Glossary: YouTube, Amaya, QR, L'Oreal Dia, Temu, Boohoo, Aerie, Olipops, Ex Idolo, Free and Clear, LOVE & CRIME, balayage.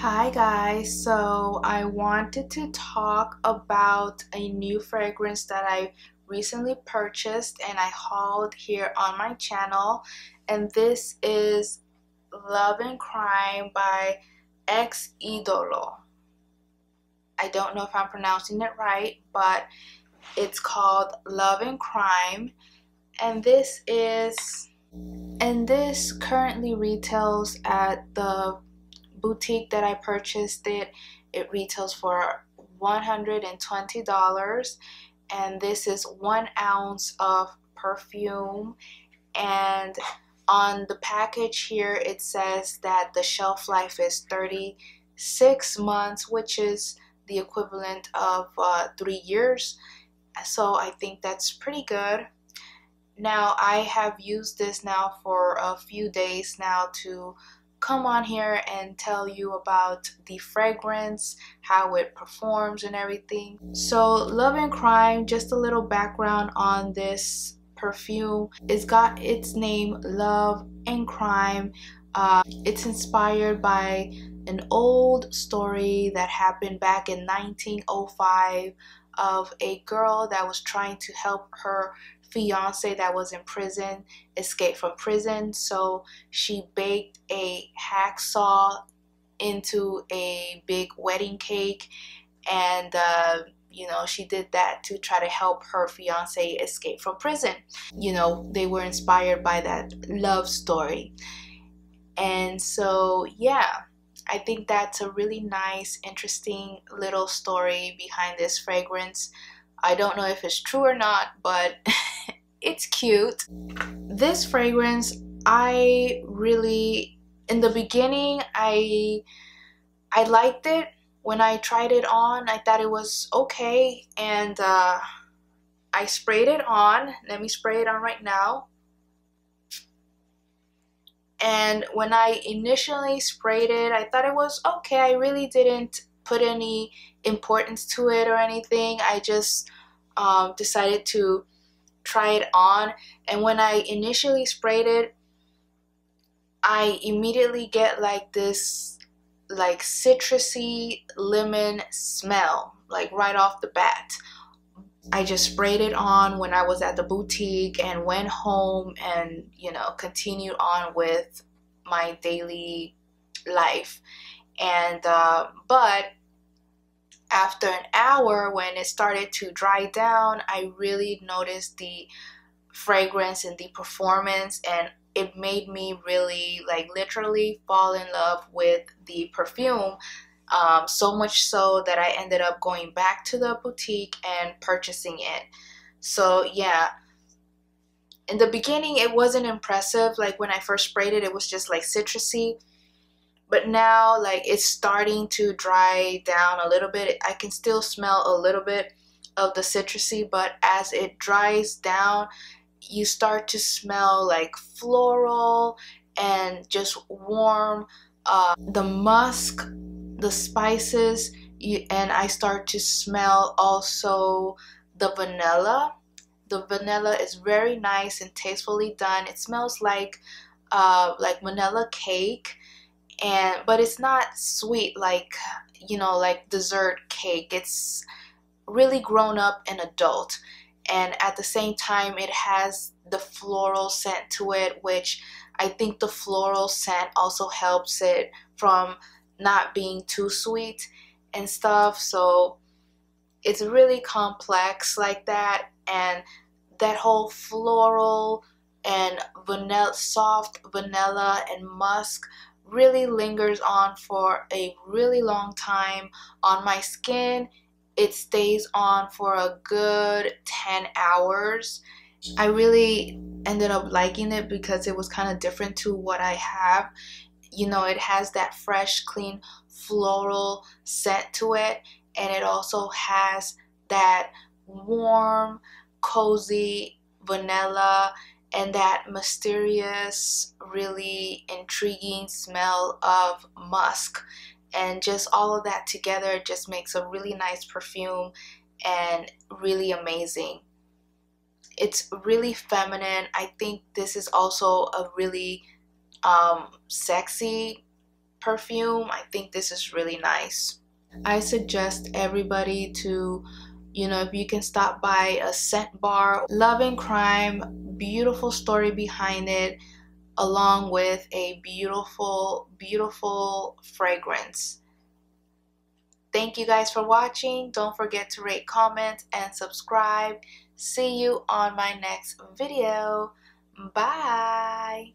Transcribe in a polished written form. Hi guys, so I wanted to talk about a new fragrance that I recently purchased and I hauled here on my channel, and this is Love and Crime by Ex Idolo. I don't know if I'm pronouncing it right, but it's called Love and Crime, and this currently retails at the boutique that I purchased it. It retails for $120, and this is 1 ounce of perfume, and on the package here it says that the shelf life is 36 months, which is the equivalent of 3 years, so I think that's pretty good. Now I have used this now for a few days now to come on here and tell you about the fragrance, how it performs and everything. So Love and Crime, just a little background on this perfume. It's got its name Love and Crime. It's inspired by an old story that happened back in 1905 of a girl that was trying to help her fiance that was in prison escaped from prison, so she baked a hacksaw into a big wedding cake, and you know, she did that to try to help her fiance escape from prison. You know, they were inspired by that love story, and so yeah, I think that's a really nice, interesting little story behind this fragrance. I don't know if it's true or not, but it's cute. This fragrance, I really, in the beginning, I liked it. When I tried it on, I thought it was okay, and I sprayed it on. Let me spray it on right now. And when I initially sprayed it, I thought it was okay. I really didn't put any importance to it or anything. I just decided to try it on, and when I initially sprayed it, I immediately get like this like citrusy lemon smell, like right off the bat. I just sprayed it on when I was at the boutique and went home and, you know, continued on with my daily life. And but after an hour, when it started to dry down, I really noticed the fragrance and the performance, and it made me really, like, literally fall in love with the perfume, so much so that I ended up going back to the boutique and purchasing it. So yeah, in the beginning it wasn't impressive. Like when I first sprayed it, it was just like citrusy. But now, like, it's starting to dry down a little bit. I can still smell a little bit of the citrusy, but as it dries down, you start to smell like floral and just warm, the musk, the spices, and I start to smell also the vanilla. The vanilla is very nice and tastefully done. It smells like vanilla cake. But it's not sweet, like, you know, like dessert cake. It's really grown up and adult, and at the same time it has the floral scent to it, which I think the floral scent also helps it from not being too sweet and stuff. So it's really complex like that, and that whole floral and vanilla, soft vanilla and musk really lingers on for a really long time on my skin. It stays on for a good 10 hours. I really ended up liking it because it was kind of different to what I have. You know, it has that fresh, clean floral scent to it, and it also has that warm, cozy vanilla and that mysterious, really intriguing smell of musk, and just all of that together just makes a really nice perfume and really amazing. It's really feminine. I think this is also a really sexy perfume. I think this is really nice. I suggest everybody to, you know, if you can, stop by a scent bar. Love & Crime, beautiful story behind it, along with a beautiful, beautiful fragrance. Thank you guys for watching. Don't forget to rate, comment, and subscribe. See you on my next video. Bye!